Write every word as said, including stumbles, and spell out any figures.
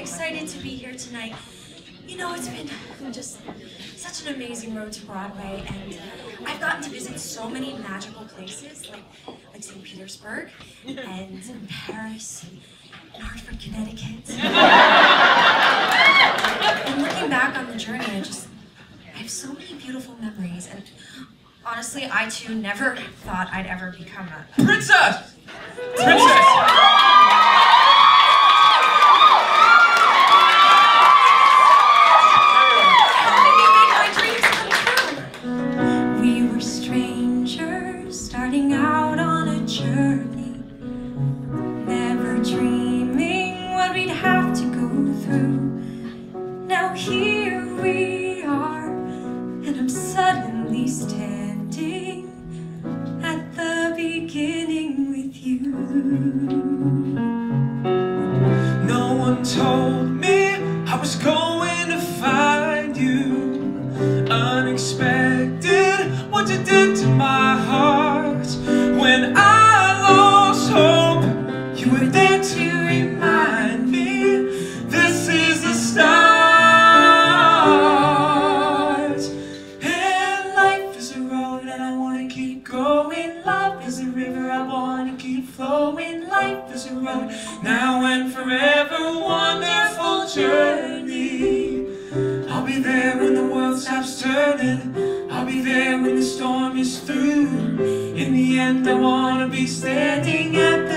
excited to be here tonight. You know, it's been just such an amazing road to Broadway, and I've gotten to visit so many magical places, like like Saint Petersburg, and Paris, and Hartford, Connecticut. And looking back on the journey, I just, I have so many beautiful memories, and honestly, I too never thought I'd ever become a princess! Princess! Standing up.